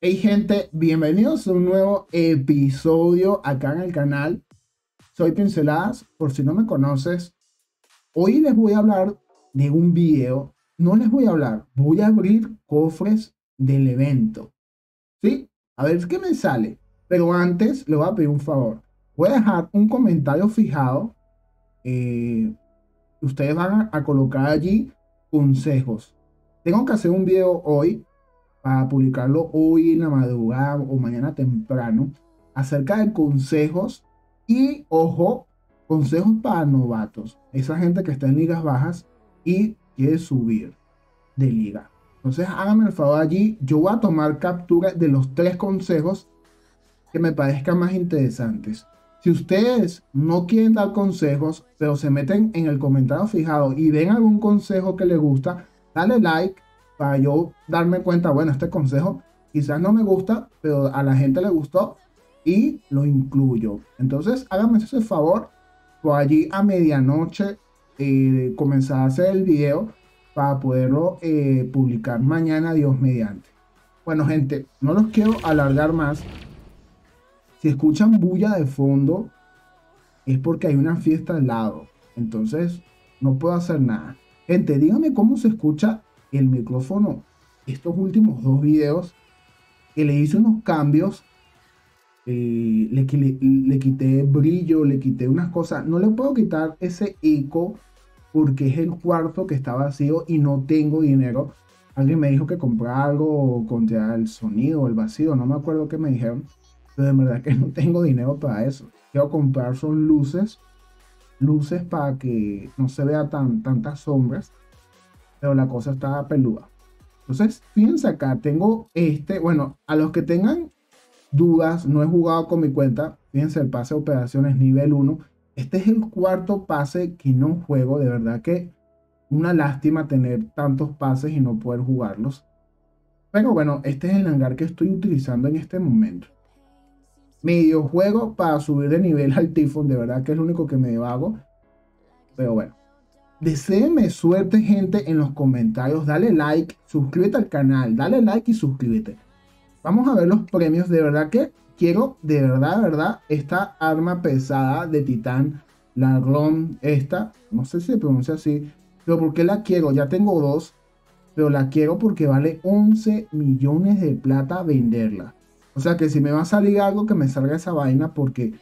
Hey gente, bienvenidos a un nuevo episodio acá en el canal Soy Pinceladas. Por si no me conoces, hoy les voy a hablar de un video. No les voy a hablar, voy a abrir cofres del evento, ¿sí? A ver qué me sale. Pero antes le voy a pedir un favor. Voy a dejar un comentario fijado. Ustedes van a colocar allí consejos. Tengo que hacer un video hoy para publicarlo hoy en la madrugada o mañana temprano acerca de consejos y, ojo, consejos para novatos, esa gente que está en ligas bajas y quiere subir de liga. Entonces háganme el favor allí. Yo voy a tomar captura de los tres consejos que me parezcan más interesantes. Si ustedes no quieren dar consejos pero se meten en el comentario fijado y ven algún consejo que les gusta, dale like para yo darme cuenta, bueno, este consejo quizás no me gusta, pero a la gente le gustó y lo incluyo. Entonces háganme ese favor. Por allí a medianoche comenzar a hacer el video para poderlo publicar mañana, Dios mediante. Bueno gente, no los quiero alargar más. Si escuchan bulla de fondo es porque hay una fiesta al lado, entonces no puedo hacer nada. Gente, díganme cómo se escucha el micrófono. Estos últimos dos videos que le hice unos cambios, le quité brillo, le quité unas cosas. No le puedo quitar ese eco porque es el cuarto que está vacío y no tengo dinero. Alguien me dijo que comprara algo contra el sonido o el vacío, no me acuerdo qué me dijeron, pero de verdad que no tengo dinero para eso. Quiero comprar son luces para que no se vea tantas sombras, pero la cosa está peluda. Entonces fíjense acá, tengo bueno, a los que tengan dudas, no he jugado con mi cuenta. Fíjense el pase de operaciones nivel 1. Este es el cuarto pase que no juego. De verdad que una lástima tener tantos pases y no poder jugarlos. Pero bueno, este es el hangar que estoy utilizando en este momento. Medio juego para subir de nivel al Tifón. De verdad que es lo único que medio hago. Pero bueno, deséenme suerte gente en los comentarios, dale like, suscríbete al canal, dale like y suscríbete. Vamos a ver los premios. De verdad que quiero, de verdad, esta arma pesada de titán, la Grom, esta, no sé si se pronuncia así, pero porque la quiero, ya tengo dos, pero la quiero porque vale 11 millones de plata venderla. O sea que si me va a salir algo, que me salga esa vaina porque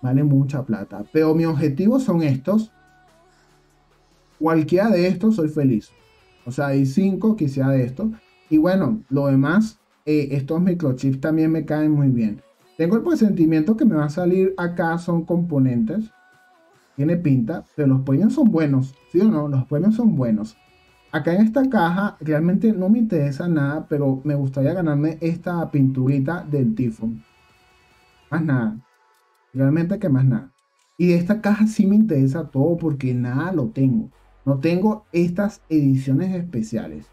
vale mucha plata. Pero mi objetivo son estos. Cualquiera de estos soy feliz. O sea, hay 5 que sea de estos. Y bueno, lo demás, estos microchips también me caen muy bien. Tengo el presentimiento que me va a salir acá, son componentes. Tiene pinta, pero los premios son buenos. ¿Sí o no? Los premios son buenos. Acá en esta caja realmente no me interesa nada, pero me gustaría ganarme esta pinturita del Tifón. Más nada. Realmente que más nada. Y de esta caja sí me interesa todo porque nada lo tengo. No tengo estas ediciones especiales.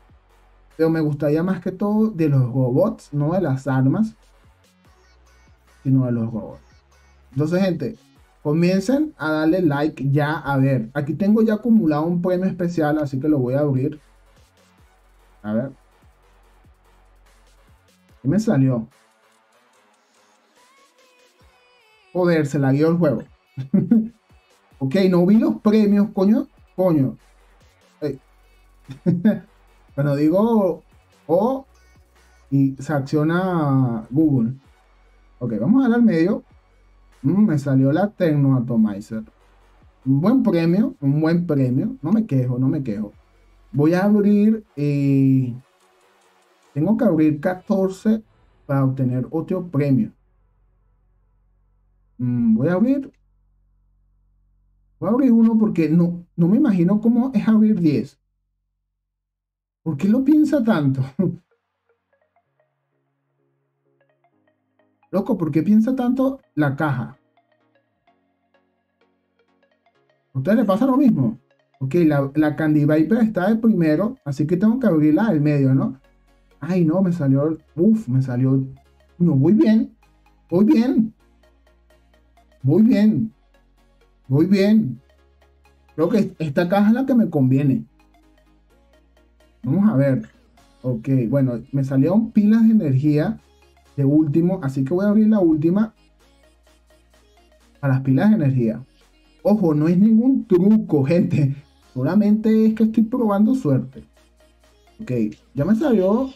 Pero me gustaría más que todo de los robots, no de las armas, sino de los robots. Entonces, gente, comiencen a darle like ya. A ver, aquí tengo ya acumulado un premio especial, así que lo voy a abrir. A ver. ¿Qué me salió? Joder, se la guió el juego. Ok, no vi los premios, coño. Bueno, digo O y se acciona Google. Ok, vamos a dar al medio. Me salió la TecnoAtomizer. Un buen premio. No me quejo. Voy a abrir. Tengo que abrir 14 para obtener otro premio. Voy a abrir uno porque no me imagino cómo es abrir 10. ¿Por qué lo piensa tanto? Loco, ¿por qué piensa tanto la caja? ¿A ustedes les pasa lo mismo? Ok, la Candy Viper está de primero, así que tengo que abrirla del medio, ¿no? Ay, no, me salió... Uf, me salió... No, voy bien. Creo que esta caja es la que me conviene. Vamos a ver. Ok, bueno, me salieron pilas de energía. de último, así que voy a abrir la última a las pilas de energía. Ojo, no es ningún truco, gente, solamente es que estoy probando suerte. Ok, ya me salió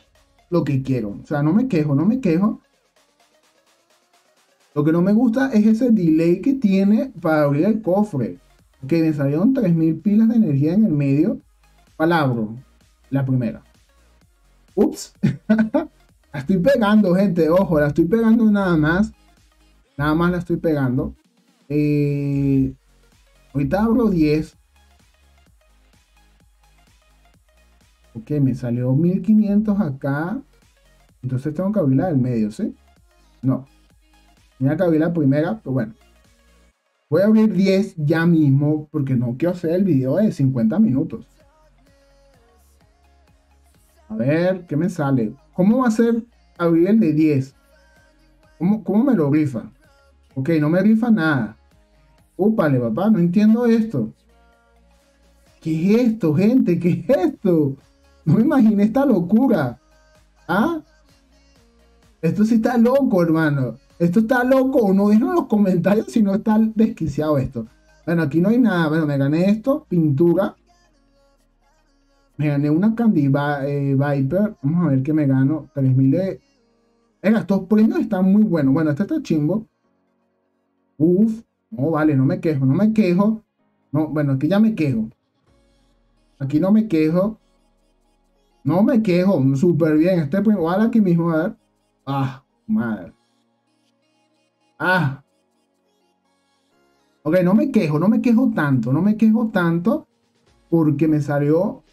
lo que quiero, o sea, no me quejo, no me quejo. Lo que no me gusta es ese delay que tiene para abrir el cofre. Ok, me salieron 3000 pilas de energía en el medio. Palabro, la primera. Ups. La estoy pegando, gente, ojo, la estoy pegando nada más. Nada más la estoy pegando. Ahorita abro 10. Ok, me salió 1500 acá. Entonces tengo que abrir la del medio, ¿sí? No. Tenía que abrir la primera, pero bueno. Voy a abrir 10 ya mismo porque no quiero hacer el video de 50 minutos. A ver, ¿qué me sale? ¿Cómo va a ser abrir el de 10? ¿Cómo me lo rifa? Ok, no me rifa nada. Úpale, papá, no entiendo esto. ¿Qué es esto, gente? ¿Qué es esto? No me imaginé esta locura. ¿Ah? Esto sí está loco, hermano. Esto está loco o no, dejen en los comentarios si no está desquiciado esto. Bueno, aquí no hay nada. Bueno, me gané esto, pintura. Me gané una Candy Viper. Vamos a ver qué me gano. 3000 de... Venga, estos premios están muy buenos. Bueno, este está chimbo. Uf. No, vale, no me quejo, no me quejo. No, bueno, aquí ya me quejo. Aquí no me quejo. No me quejo. Súper bien. Este premio, vale, aquí mismo, a ver. Ah, madre. Ah, ok, no me quejo, no me quejo tanto, no me quejo tanto porque me salió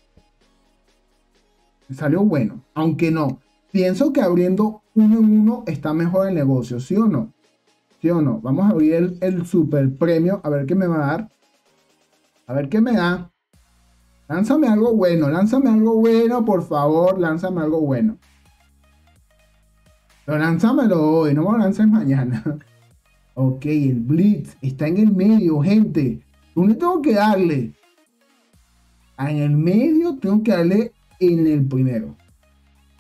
bueno, aunque no, pienso que abriendo uno en uno está mejor el negocio, ¿sí o no? ¿Sí o no? Vamos a abrir el super premio, a ver qué me va a dar, a ver qué me da. Lánzame algo bueno, por favor, lánzame algo bueno. Pero lánzamelo hoy, no me lo lances mañana. Ok, el Blitz está en el medio, gente. ¿Dónde tengo que darle? En el medio tengo que darle en el primero.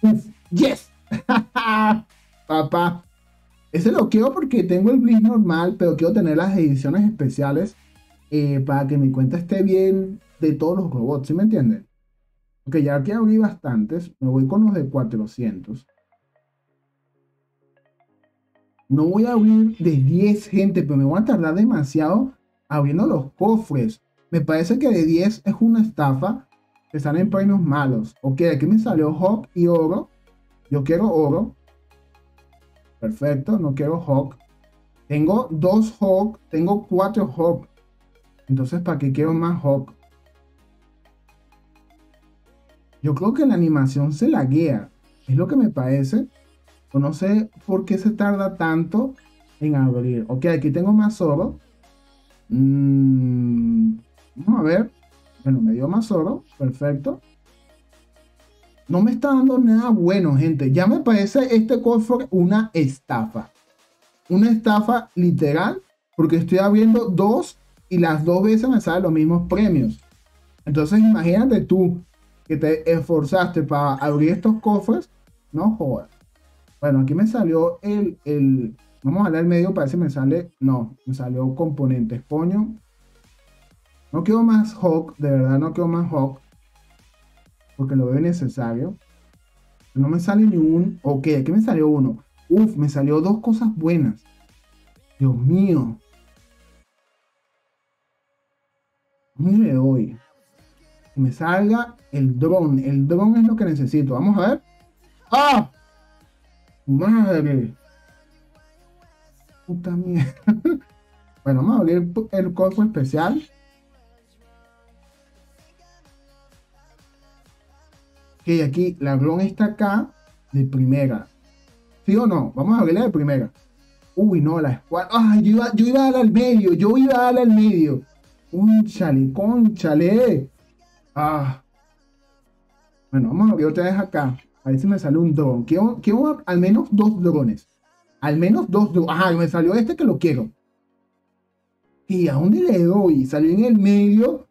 Uf, yes. Papá. Ese lo quiero porque tengo el Blitz normal, pero quiero tener las ediciones especiales para que mi cuenta esté bien de todos los robots, ¿sí me entienden? Ok, ya aquí abrí bastantes. Me voy con los de 400. No voy a abrir de 10, gente, pero me voy a tardar demasiado abriendo los cofres. Me parece que de 10 es una estafa, que salen premios malos. Ok, aquí me salió Hawk y oro. Yo quiero oro. Perfecto, no quiero Hawk. Tengo 2 Hawk, tengo 4 Hawk. Entonces, ¿para qué quiero más Hawk? Yo creo que la animación se laguea. Es lo que me parece. No sé por qué se tarda tanto en abrir. Ok, aquí tengo más oro. Vamos a ver. Bueno, me dio más oro. Perfecto. No me está dando nada bueno, gente. Ya me parece este cofre una estafa. Una estafa literal. Porque estoy abriendo 2 y las 2 veces me salen los mismos premios. Entonces imagínate tú que te esforzaste para abrir estos cofres. No jodas. Bueno, aquí me salió vamos a ver el medio, parece que me sale... No, me salió componentes, coño. No quiero más Hawk, de verdad no quiero más Hawk. Porque lo veo necesario. No me sale ni un... Ok, aquí me salió uno. Uf, me salió 2 cosas buenas. Dios mío. ¿Dónde le doy? Que me salga el dron. El dron es lo que necesito. Vamos a ver. ¡Ah! Madre, puta mierda. Bueno, vamos a abrir el cofre especial. Ok, aquí la Grom está acá de primera. ¿Sí o no? Vamos a abrirla de primera. Uy, no, la escuadra. Ay, yo iba a darle al medio. Yo iba a darle al medio. Cónchale, cónchale. Ah. Bueno, vamos a abrir otra vez acá. A ver si me sale un dron. Quiero al menos 2 drones. Al menos 2 drones. Ajá, me salió este que lo quiero. ¿Y a dónde le doy? Salió en el medio.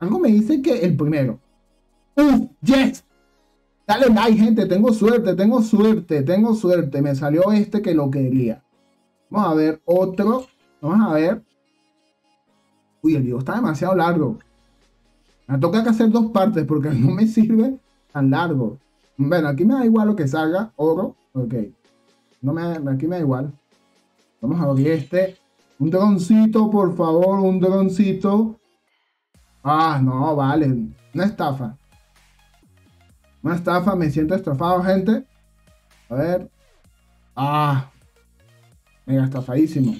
Algo me dice que el primero. ¡Uf! ¡Yes! Dale like, gente, tengo suerte. Me salió este que lo quería. Vamos a ver otro. Vamos a ver. Uy, el video está demasiado largo. Me toca que hacer dos partes porque no me sirve tan largo. Bueno, aquí me da igual lo que salga. Oro, ok. Aquí me da igual. Vamos a abrir este. Un droncito, por favor, un droncito. Ah, no, vale. Una estafa. Una estafa, me siento estafado, gente. A ver. Ah. Mega estafadísimo.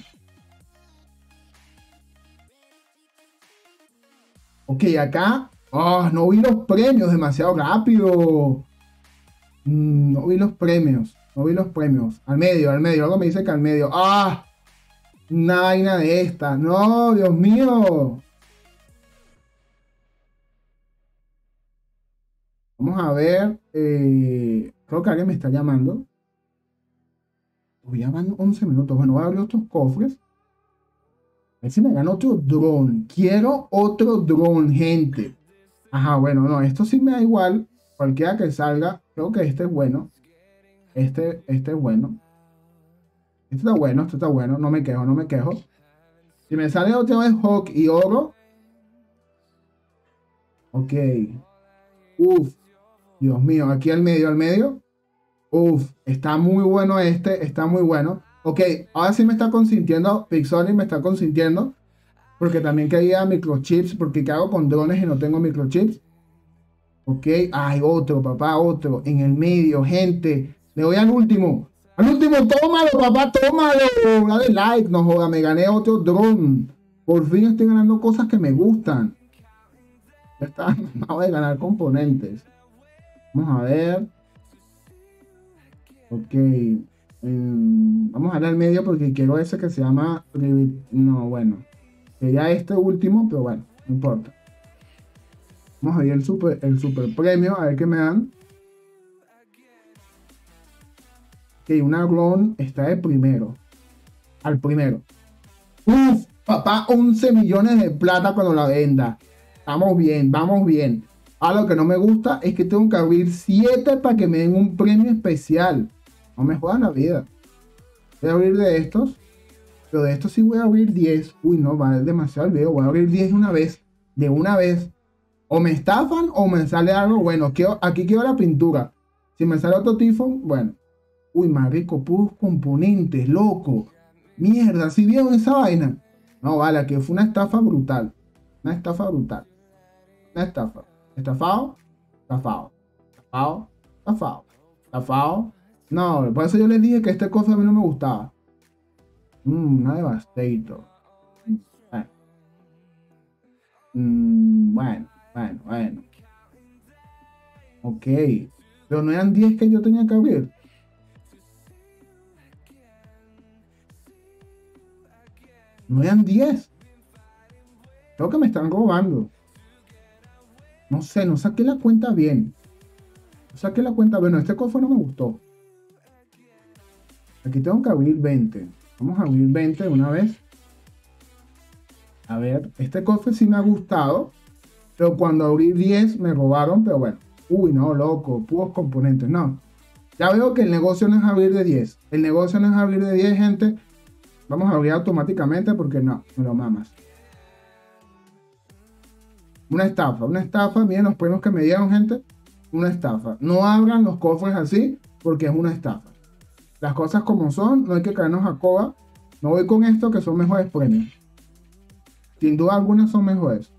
Ok, acá. Ah, no vi los premios demasiado rápido. No vi los premios. Al medio, Algo me dice que al medio. Ah. Una vaina de esta. No, Dios mío. Vamos a ver, creo que alguien me está llamando. Ya van 11 minutos. Bueno, voy a abrir otros cofres. A ver si me gano otro dron. Quiero otro dron, gente. Ajá, bueno, no, esto sí me da igual. Cualquiera que salga, creo que este es bueno. Este es bueno. Este está bueno, no me quejo, Si me sale otra vez Hawk y oro. Ok. Uf. Dios mío, aquí al medio, Uf, está muy bueno este, Ok, ahora sí me está consintiendo, Pixonic me está consintiendo. Porque también quería microchips, porque ¿qué hago con drones y no tengo microchips? Ok, ay, otro, papá, otro, en el medio, gente. Le doy al último. Al último, tómalo, papá, tómalo. Dale like, no joda, me gané otro drone. Por fin estoy ganando cosas que me gustan. Ya está, acabo de ganar componentes. Vamos a ver. Ok. Vamos a ir al medio porque quiero ese que se llama... No, bueno. Quería este último, pero bueno, no importa. Vamos a ir el super premio, a ver qué me dan. Ok, una Grom está de primero. Al primero. Uf, papá, 11 millones de plata cuando la venda. Estamos bien, vamos bien. Ahora lo que no me gusta es que tengo que abrir 7 para que me den un premio especial. No me jodan la vida. Voy a abrir de estos. Pero de estos sí voy a abrir 10. Uy, no, va a ser demasiado el video. Voy a abrir 10 una vez. De una vez. O me estafan o me sale algo bueno. Aquí quiero la pintura. Si me sale otro Tifón, bueno. Uy, marico, puros componentes, loco. Mierda, ¿sí vieron esa vaina? No, vale, aquí fue una estafa brutal. Estafado. No, por eso yo les dije que este cofre a mí no me gustaba. Una devastator. Bueno. Bueno. Ok. Pero no eran 10 que yo tenía que abrir. No eran 10. Creo que me están robando. No sé, no saqué la cuenta bien. Bueno, este cofre no me gustó. Aquí tengo que abrir 20. Vamos a abrir 20 de una vez. A ver, este cofre sí me ha gustado. Pero cuando abrí 10 me robaron, pero bueno. Uy, no, loco, puros componentes, no. Ya veo que el negocio no es abrir de 10. El negocio no es abrir de 10, gente. Vamos a abrir automáticamente porque no, me lo mamas. Una estafa, miren los premios que me dieron, gente. Una estafa. No abran los cofres así porque es una estafa. Las cosas como son, no hay que caernos a coba. No voy con esto que son mejores premios. Sin duda alguna son mejores.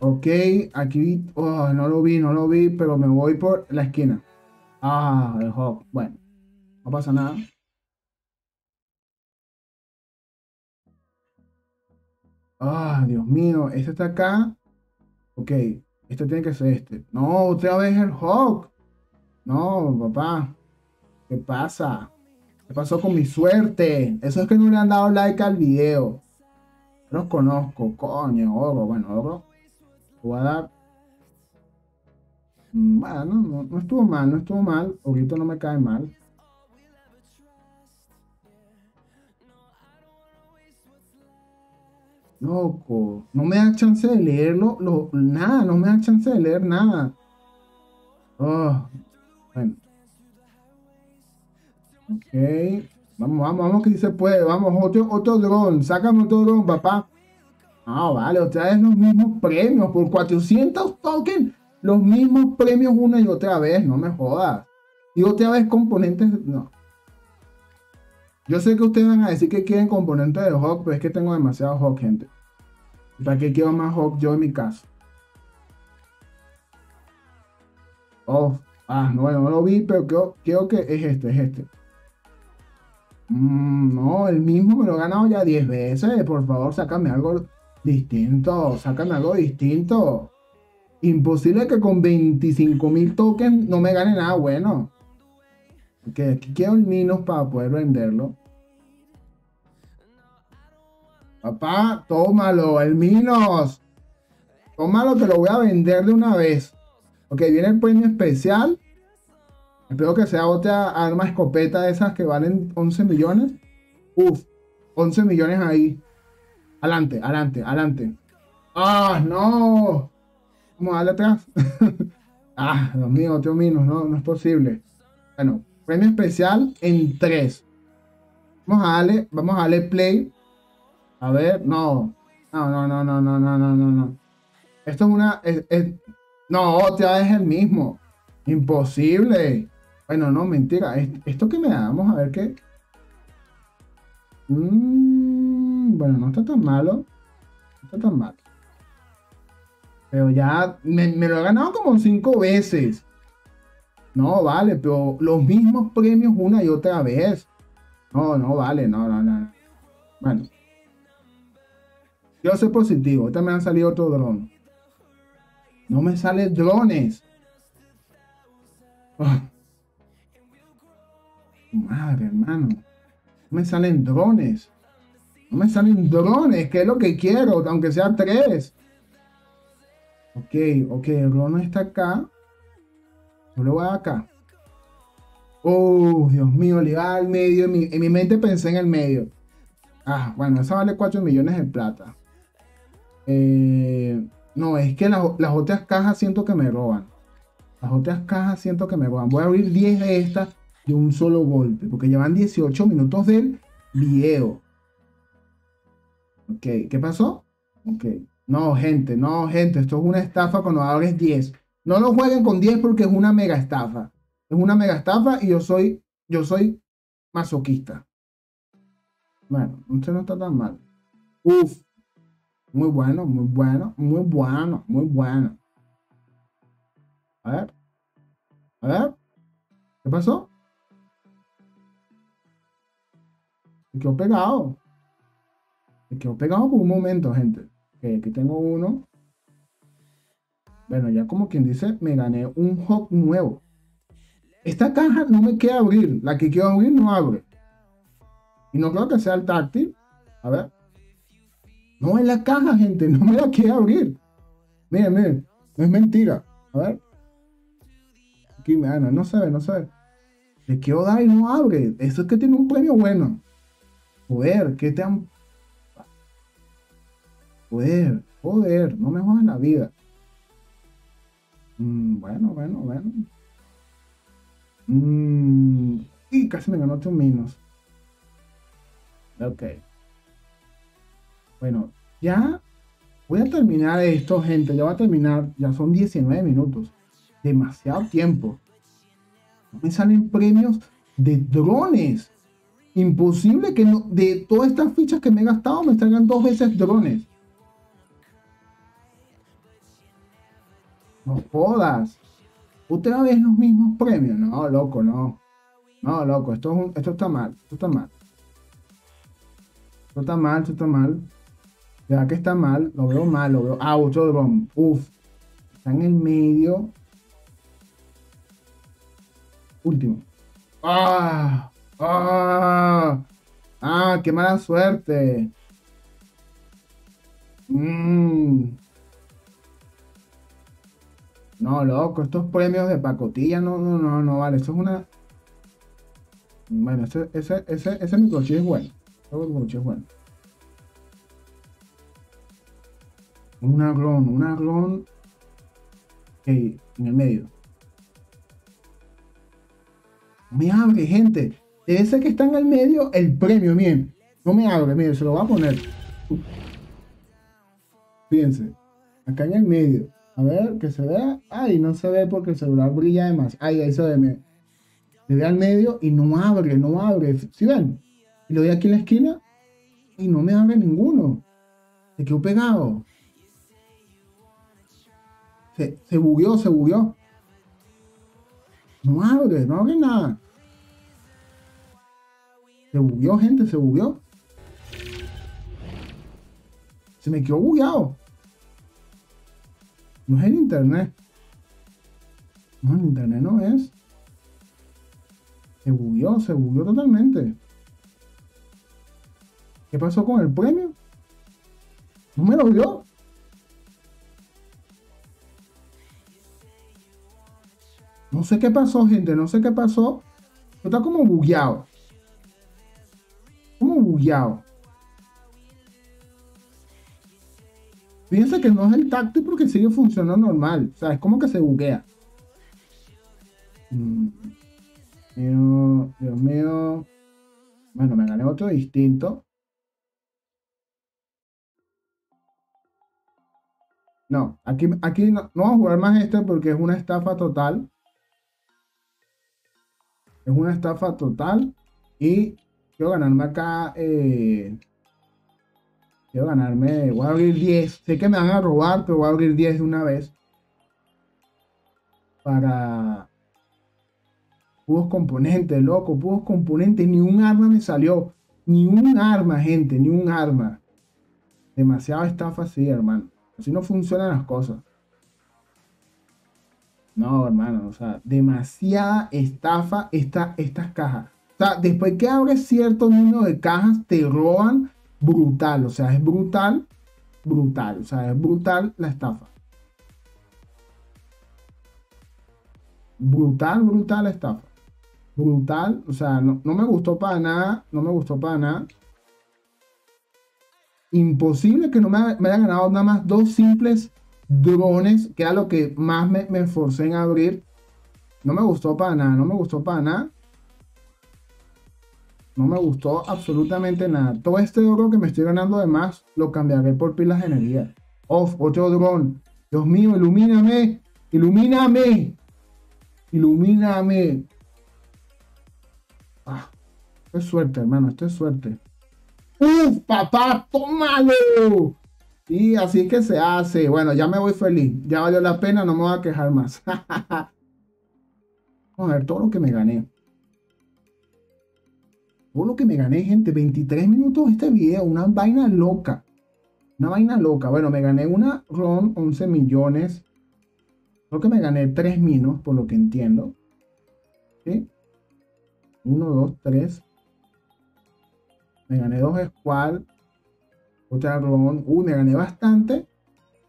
Ok, aquí oh, no lo vi, pero me voy por la esquina. Ah, el Hawk. Bueno, no pasa nada. Ah, Dios mío, este está acá. Ok, este tiene que ser este. No, otra vez el Hawk. No, papá. ¿Qué pasa? ¿Qué pasó con mi suerte? Eso es que no le han dado like al video. Los conozco, coño, oro. Bueno, oro. Voy a dar. Bueno, no estuvo mal, Ahorita no me cae mal. Loco, no me da chance de leerlo, nada, no me da chance de leer nada. Oh, bueno. Ok. Vamos, que sí se puede. Vamos, otro dron. Sácame otro dron, papá. Ah, vale, otra vez los mismos premios. Por 400 tokens, los mismos premios una y otra vez. No me jodas. Y otra vez componentes. No. Yo sé que ustedes van a decir que quieren componentes de Hawk, pero es que tengo demasiado Hawk, gente. ¿Para qué quiero más Hawk yo en mi caso? Oh, bueno, no lo vi, pero creo que es este, no, el mismo me lo he ganado ya 10 veces. Por favor, sácame algo distinto. Imposible que con 25.000 tokens no me gane nada bueno. Porque aquí quiero el Minos para poder venderlo. Papá, tómalo, el Minos. Tómalo, te lo voy a vender de una vez. Ok, viene el premio especial. Espero que sea otra arma escopeta de esas que valen 11 millones. Uf, 11 millones ahí. Adelante, adelante, adelante. ¡Ah, no! Vamos a darle atrás. Ah, Dios mío, otro Minos, no es posible. Bueno, premio especial en 3. Vamos a darle play. A ver, no. Esto es una... no, otra vez el mismo. Imposible. Bueno, no, mentira. Esto que me da, vamos a ver qué. Bueno, no está tan malo. Pero ya me lo he ganado como 5 veces. No, vale, pero los mismos premios una y otra vez. No, vale, no. Bueno. Yo soy positivo. Ahorita me han salido otro dron. No me salen drones. Oh. Madre, hermano. No me salen drones, que es lo que quiero, aunque sea 3. Ok, el dron no está acá. Yo lo voy a acá. Oh, Dios mío, le iba al medio. En mi mente pensé en el medio. Ah, bueno, esa vale 4 millones de plata. No, es que las otras cajas siento que me roban. Voy a abrir 10 de estas de un solo golpe. Porque llevan 18 minutos del video. Ok, ¿qué pasó? Ok. No, gente. Esto es una estafa cuando abres 10. No lo jueguen con 10 porque es una mega estafa. Y yo soy masoquista. Bueno, usted no está tan mal. Uf. Muy bueno. A ver. ¿Qué pasó? Me quedó pegado por un momento, gente. Okay, aquí tengo uno. Bueno, ya como quien dice, me gané un Hawk nuevo. Esta caja no me queda abrir. La que quiero abrir no abre. Y no creo que sea el táctil. A ver. No es la caja, gente. No me la quiere abrir. Miren. No es mentira. A ver. Aquí me gana. No sabe. Le quiero dar y no abre. Eso es que tiene un premio bueno. Joder, ¿qué te han...? Joder. No me jodas la vida. Bueno. Y casi me ganó 8 Minos. Ok. Bueno, ya voy a terminar esto, gente. Ya voy a terminar. Ya son 19 minutos. Demasiado tiempo. No me salen premios de drones. Imposible que no, de todas estas fichas que me he gastado me salgan 2 veces drones. No jodas. Otra vez los mismos premios. No, loco, no. No, loco. Esto está mal. Esto está mal. Ya que está mal, lo veo mal. Ah, otro dron. Uf. Está en el medio. Último. Ah, qué mala suerte. No, loco, estos premios de pacotilla no vale. Esto es una. Bueno, ese microchip es bueno. Una Grom. Ok, en el medio. Me abre, gente. Debe ser que está en el medio el premio, miren. No me abre, miren, se lo va a poner. Uf. Fíjense. Acá en el medio. A ver, que se vea. Ay, no se ve porque el celular brilla además. Ay, ahí se ve. Miren. Se ve al medio y no abre, no abre. ¿Sí ven? Y lo doy aquí en la esquina y no me abre ninguno. Se quedó pegado. Se bugueó, se bugueó. No abre, no abre nada. Se bugueó, gente, se bugueó. Se me quedó bugueado. No es el internet. No, el internet no es. Se bugueó totalmente. ¿Qué pasó con el premio? No me lo dio. No sé qué pasó, gente, no sé qué pasó. Está como bugueado. Como bugueado. Fíjense que no es el táctil porque sigue funcionando normal. O sea, es como que se buguea. Dios mío. Bueno, me gané otro distinto. No, aquí no vamos a jugar más este porque es una estafa total. Es una estafa total. Y quiero ganarme acá. Quiero ganarme. Voy a abrir 10. Sé que me van a robar, pero voy a abrir 10 de una vez. Para. Pudos componentes, loco. Pudos componentes. Ni un arma me salió. Ni un arma, gente. Ni un arma. Demasiada estafa, sí, hermano. Así no funcionan las cosas. No, hermano, o sea, demasiada estafa estas cajas. O sea, después que abres cierto número de cajas, te roban brutal. O sea, es brutal, brutal. O sea, es brutal la estafa. Brutal, brutal la estafa. Brutal, o sea, no me gustó para nada. No me gustó para nada. Imposible que no me haya ganado nada más dos simples drones, que era lo que más me esforcé en abrir. No me gustó para nada, no me gustó para nada. No me gustó absolutamente nada. Todo este oro que me estoy ganando de más lo cambiaré por pilas de energía. Off, otro dron. Dios mío, ilumíname. Ilumíname. Ilumíname. Ah, esto es suerte, hermano, esto es suerte. ¡Uf, papá! ¡Tómalo! Y así que se hace. Bueno, ya me voy feliz. Ya valió la pena, no me voy a quejar más. Vamos a ver todo lo que me gané. Todo lo que me gané, gente. 23 minutos de este video. Una vaina loca. Una vaina loca. Bueno, me gané una ROM, 11 millones. Creo que me gané 3 minos, por lo que entiendo. ¿Sí? 1, 2, 3. Me gané 2 squad. Otra ROM. Uy, me gané bastante.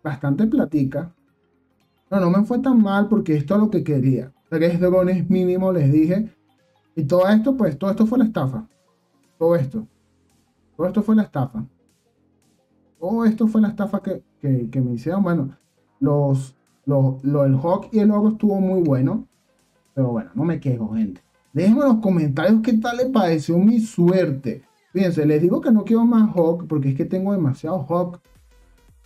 Bastante platica. No, no me fue tan mal porque esto es lo que quería. 3 drones mínimo, les dije. Y todo esto, pues, todo esto fue la estafa. Todo esto. Todo esto fue la estafa. Todo esto fue la estafa que me hicieron. Bueno, el Hawk y el oro estuvo muy bueno. Pero bueno, no me quejo, gente. Déjenme en los comentarios qué tal les pareció mi suerte. Fíjense, les digo que no quiero más Hawk porque es que tengo demasiado Hawk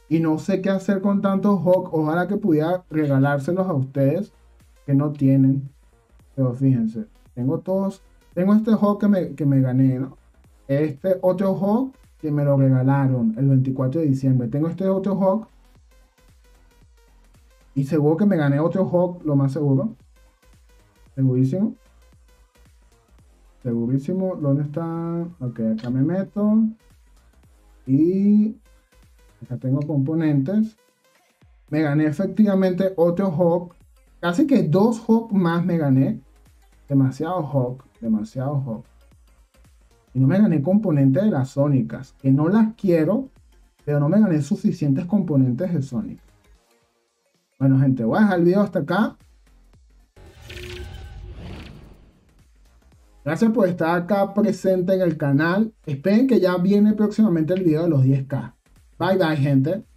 y no sé qué hacer con tantos Hawk. Ojalá que pudiera regalárselos a ustedes que no tienen. Pero fíjense, tengo todos. Tengo este Hawk que me gané, ¿no? Este otro Hawk que me lo regalaron el 24 de diciembre. Tengo este otro Hawk. Y seguro que me gané otro Hawk, lo más seguro. Segurísimo. Segurísimo, ¿dónde está? Ok, acá me meto. Y acá tengo componentes. Me gané efectivamente otro Hawk. Casi que 2 Hawk más me gané. Demasiado Hawk, demasiado Hawk. Y no me gané componentes de las Sónicas, que no las quiero, pero no me gané suficientes componentes de Sonic. Bueno, gente, voy a dejar el video hasta acá. Gracias por estar acá presente en el canal. Esperen que ya viene próximamente el video de los 10K. Bye, bye, gente.